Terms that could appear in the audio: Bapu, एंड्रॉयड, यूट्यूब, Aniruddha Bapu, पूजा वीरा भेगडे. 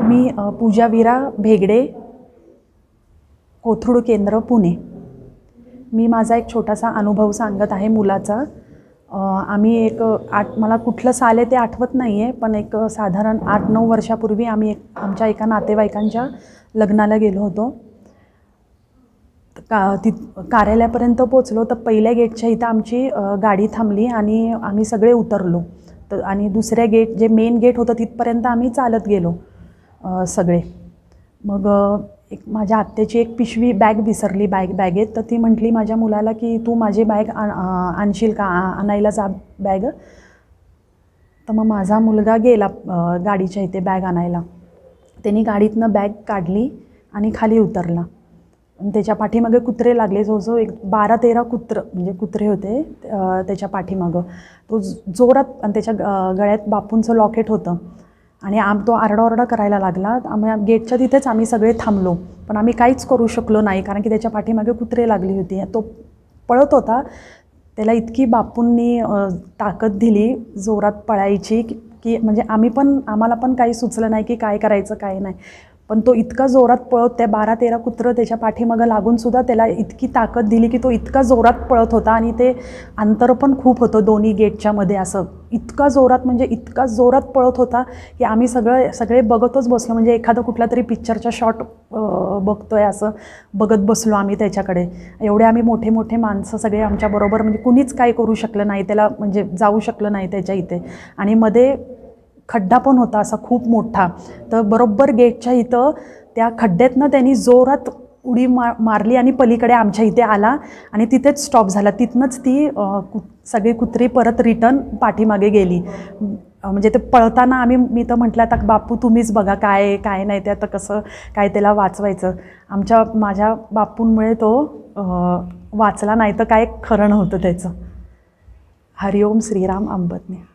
मी पूजा वीरा भेगडे, कोथरूड केंद्र पुणे। मी माझा एक छोटासा अनुभव सांगत आहे मुलाचा। आम्ही एक मला कुठलं साल आहे ते आठवत नाही आहे, पण एक साधारण 8-9 वर्षापूर्वी आम्ही आमच्या एका नातेवाईकांच्या लग्नाला गेलो होतो। कार्यालयापर्यंत पोचलो तर पहिल्या गेटच्या इथं आमची गाडी थांबली आणि आम्ही सगळे उतरलो, तर आणि दुसऱ्या गेट जे मेन गेट होतं तिथपर्यंत आम्ही चालत गेलो सगळे। मग एक माझ्या आत्याची एक पिशवी बॅग विसरली बॅगेत, तर ती म्हटली माझ्या मुलाला की तू माझी बॅग आणशील का, आणायला जा बॅग। तर मग माझा मुलगा गेला गाडीच्या इथे बॅग आणायला, त्यांनी गाडीतनं बॅग काढली आणि खाली उतरला। त्याच्या पाठीमागे कुत्रे लागले, जो एक 12-13 कुत्रे होते त्याच्या पाठीमागं। तो जोरात, आणि त्याच्या गळ्यात बापूंचं लॉकेट होतं, आणि तो आरडाओरडा करायला लागला। आम्ही गेटच्या तिथेच आम्ही सगळे थांबलो, पण आम्ही काहीच करू शकलो नाही, कारण की त्याच्या पाठीमागे कुत्रे लागली होती। तो पळत होता, त्याला इतकी बापूंनी ताकद दिली जोरात पळायची की म्हणजे आम्हाला पण काही सुचलं नाही की काय करायचं काय नाही। पण तो इतका जोरात पळत, त्या 12-13 कुत्रं त्याच्या पाठीमागं लागूनसुद्धा त्याला इतकी ताकद दिली की तो इतका जोरात पळत होता, आणि ते अंतर पण खूप होतं दोन्ही गेटच्यामध्ये, असं इतका जोरात म्हणजे इतका जोरात पळत होता की आम्ही सगळे बघतच बसलो, म्हणजे एखादा कुठला तरी पिक्चरचा शॉट बघतोय असं बघत बसलो आम्ही त्याच्याकडे। एवढे आम्ही मोठे माणसं सगळे आमच्याबरोबर, म्हणजे कुणीच काय करू शकलं नाही त्याला, म्हणजे जाऊ शकलं नाही त्याच्या इथे। आणि मध्ये खड्डा पण होता असा खूप मोठा, तर बरोबर गेटच्या इथं त्या खड्ड्यातनं त्यांनी जोरात उडी मारली आणि पलीकडे आमच्या इथे आला, आणि तिथेच स्टॉप झाला। तिथनंच ती सगळी कुत्री परत रिटर्न पाठीमागे गेली। म्हणजे ते पळताना मी तर म्हटलं आता बापू तुम्हीच बघा काय काय नाही, ते आता कसं काय त्याला वाचवायचं। माझ्या बापूंमुळे तो वाचला, नाही तर काय खरं नव्हतं त्याचं। हरिओम श्रीराम अंबतने।